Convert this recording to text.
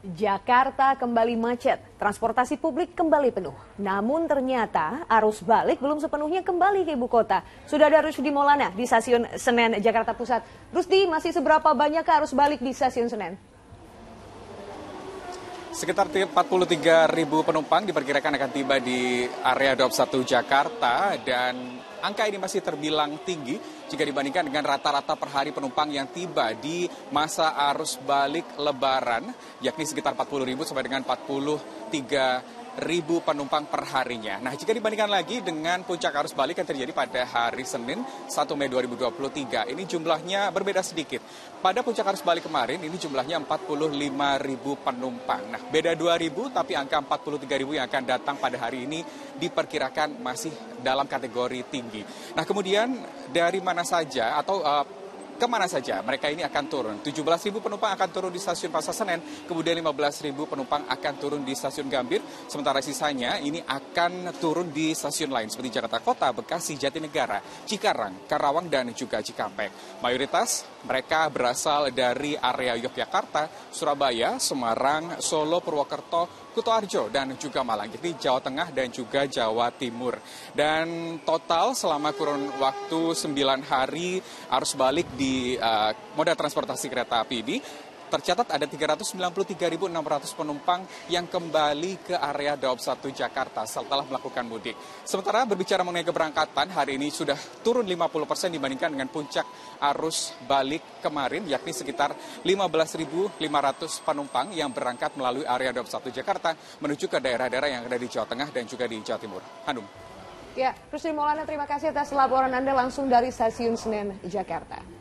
Jakarta kembali macet, transportasi publik kembali penuh. Namun ternyata arus balik belum sepenuhnya kembali ke ibu kota. Sudah ada Rusdi Molana di Stasiun Senen, Jakarta Pusat. Rusdi, masih seberapa banyak arus balik di Stasiun Senen? Sekitar 43.000 penumpang diperkirakan akan tiba di area Daup 1 Jakarta dan angka ini masih terbilang tinggi jika dibandingkan dengan rata-rata per hari penumpang yang tiba di masa arus balik lebaran, yakni sekitar 40.000 sampai dengan 43.000 penumpang per harinya. Nah, jika dibandingkan lagi dengan puncak arus balik yang terjadi pada hari Senin 1 Mei 2023, ini jumlahnya berbeda sedikit. Pada puncak arus balik kemarin, ini jumlahnya 45.000 penumpang. Nah, beda 2.000, tapi angka 43.000 yang akan datang pada hari ini diperkirakan masih dalam kategori tinggi. Nah, kemudian dari mana saja atau kemana saja mereka ini akan turun. 17.000 penumpang akan turun di Stasiun Pasar Senen, kemudian 15.000 penumpang akan turun di Stasiun Gambir, sementara sisanya ini akan turun di stasiun lain seperti Jakarta Kota, Bekasi, Jatinegara, Cikarang, Karawang, dan juga Cikampek. Mayoritas mereka berasal dari area Yogyakarta, Surabaya, Semarang, Solo, Purwokerto, Kutoarjo, dan juga Malang, jadi Jawa Tengah dan juga Jawa Timur. Dan total selama kurun waktu 9 hari arus balik di moda transportasi kereta api ini tercatat ada 393.600 penumpang yang kembali ke area Daup 1 Jakarta setelah melakukan mudik. Sementara berbicara mengenai keberangkatan, hari ini sudah turun 50% dibandingkan dengan puncak arus balik kemarin, yakni sekitar 15.500 penumpang yang berangkat melalui area Daup 1 Jakarta menuju ke daerah-daerah yang ada di Jawa Tengah dan juga di Jawa Timur. Hanum. Ya, Rusdi Molana, terima kasih atas laporan Anda langsung dari Stasiun Senen, Jakarta.